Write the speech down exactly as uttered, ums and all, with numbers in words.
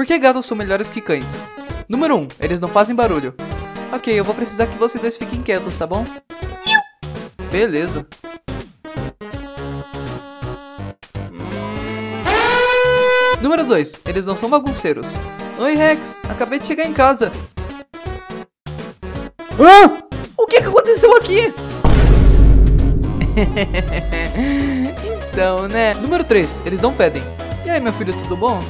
Por que gatos são melhores que cães? Número um. Eles não fazem barulho. Ok, eu vou precisar que vocês dois fiquem quietos, tá bom? Beleza. Número dois. Eles não são bagunceiros. Oi, Rex. Acabei de chegar em casa. Ah! O que, que aconteceu aqui? Então, né? Número três. Eles não fedem. E aí, meu filho, tudo bom?